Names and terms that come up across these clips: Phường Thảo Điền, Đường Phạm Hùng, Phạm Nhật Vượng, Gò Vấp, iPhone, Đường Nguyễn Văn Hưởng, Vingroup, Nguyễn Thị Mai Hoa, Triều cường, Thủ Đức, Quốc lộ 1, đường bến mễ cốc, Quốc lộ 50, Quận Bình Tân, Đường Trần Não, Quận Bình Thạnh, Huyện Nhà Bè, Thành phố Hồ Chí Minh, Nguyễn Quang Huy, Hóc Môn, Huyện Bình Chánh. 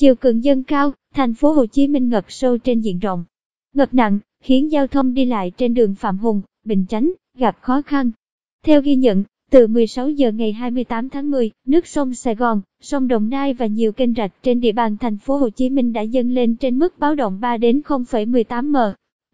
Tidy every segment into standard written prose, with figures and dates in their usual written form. Chiều cường dâng cao, thành phố Hồ Chí Minh ngập sâu trên diện rộng. Ngập nặng, khiến giao thông đi lại trên đường Phạm Hùng, Bình Chánh, gặp khó khăn. Theo ghi nhận, từ 16 giờ ngày 28 tháng 10, nước sông Sài Gòn, sông Đồng Nai và nhiều kênh rạch trên địa bàn thành phố Hồ Chí Minh đã dâng lên trên mức báo động 3 đến 0,18 m.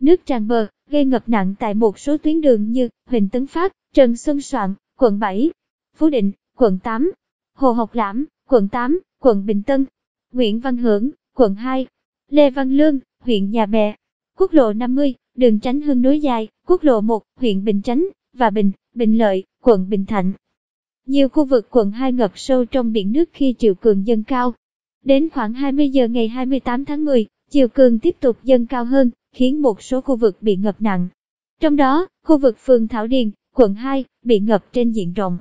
Nước tràn bờ, gây ngập nặng tại một số tuyến đường như Huỳnh Tấn Phát, Trần Xuân Soạn, quận 7, Phú Định, quận 8, Hồ Học Lãm, quận 8, quận Bình Tân, Nguyễn Văn Hưởng, quận 2, Lê Văn Lương, huyện Nhà Bè, Quốc lộ 50, đường Tránh Hưng Nối Dài, Quốc lộ 1, huyện Bình Chánh và Bình Lợi, quận Bình Thạnh. Nhiều khu vực quận 2 ngập sâu trong biển nước khi triều cường dâng cao. Đến khoảng 20 giờ ngày 28 tháng 10, triều cường tiếp tục dâng cao hơn, khiến một số khu vực bị ngập nặng. Trong đó, khu vực phường Thảo Điền, quận 2, bị ngập trên diện rộng.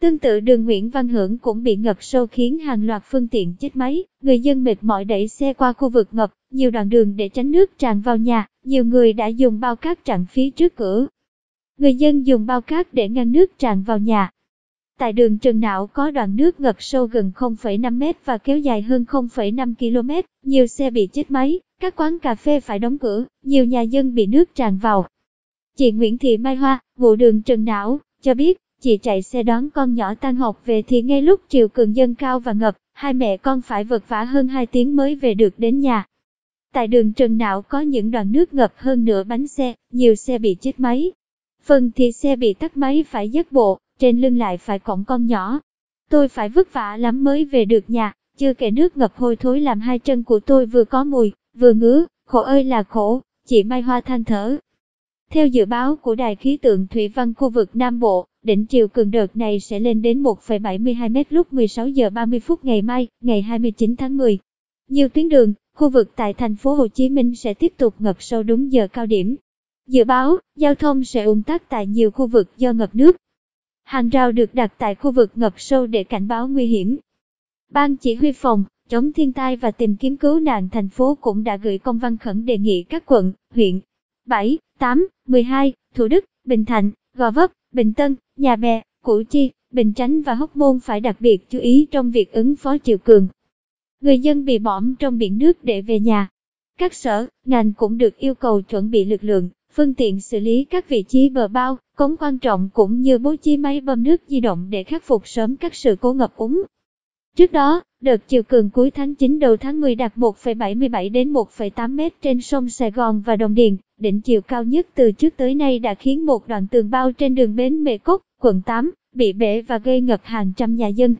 Tương tự đường Nguyễn Văn Hưởng cũng bị ngập sâu khiến hàng loạt phương tiện chết máy, người dân mệt mỏi đẩy xe qua khu vực ngập, nhiều đoạn đường để tránh nước tràn vào nhà, nhiều người đã dùng bao cát chặn phía trước cửa. Người dân dùng bao cát để ngăn nước tràn vào nhà. Tại đường Trần Não có đoạn nước ngập sâu gần 0,5 m và kéo dài hơn 0,5 km, nhiều xe bị chết máy, các quán cà phê phải đóng cửa, nhiều nhà dân bị nước tràn vào. Chị Nguyễn Thị Mai Hoa, ngụ đường Trần Não, cho biết, chị chạy xe đón con nhỏ tan học về thì ngay lúc triều cường dâng cao và ngập, hai mẹ con phải vật vã hơn 2 tiếng mới về được đến nhà. Tại đường Trần Não có những đoạn nước ngập hơn nửa bánh xe, nhiều xe bị chết máy. Phần thì xe bị tắc máy phải dắt bộ, trên lưng lại phải cõng con nhỏ. Tôi phải vất vả lắm mới về được nhà, chưa kể nước ngập hôi thối làm hai chân của tôi vừa có mùi, vừa ngứa, khổ ơi là khổ, chị Mai Hoa than thở. Theo dự báo của Đài khí tượng Thủy văn khu vực Nam Bộ, đỉnh triều cường đợt này sẽ lên đến 1,72 m lúc 16 giờ 30 phút ngày mai, ngày 29 tháng 10. Nhiều tuyến đường, khu vực tại thành phố Hồ Chí Minh sẽ tiếp tục ngập sâu đúng giờ cao điểm. Dự báo, giao thông sẽ ùn tắc tại nhiều khu vực do ngập nước. Hàng rào được đặt tại khu vực ngập sâu để cảnh báo nguy hiểm. Ban Chỉ huy Phòng chống thiên tai và tìm kiếm cứu nạn thành phố cũng đã gửi công văn khẩn đề nghị các quận, huyện 7, 8, 12, Thủ Đức, Bình Thạnh, Gò Vấp, Bình Tân, Nhà Bè, Củ Chi, Bình Chánh và Hóc Môn phải đặc biệt chú ý trong việc ứng phó triều cường. Người dân bị bõm trong biển nước để về nhà. Các sở, ngành cũng được yêu cầu chuẩn bị lực lượng, phương tiện xử lý các vị trí bờ bao, cống quan trọng cũng như bố trí máy bơm nước di động để khắc phục sớm các sự cố ngập úng. Trước đó, đợt triều cường cuối tháng 9 đầu tháng 10 đạt 1,77 đến 1,8 m trên sông Sài Gòn và Đồng Điền, đỉnh chiều cao nhất từ trước tới nay đã khiến một đoạn tường bao trên đường Bến Mễ Cốc, quận 8, bị bể và gây ngập hàng trăm nhà dân.